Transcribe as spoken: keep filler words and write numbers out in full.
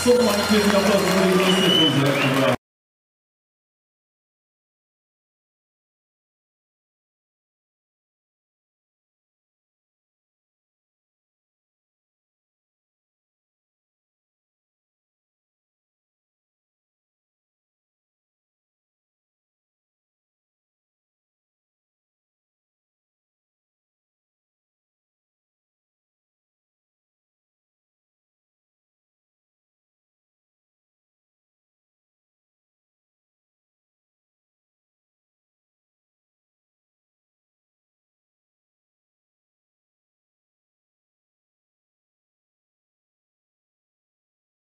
So much good,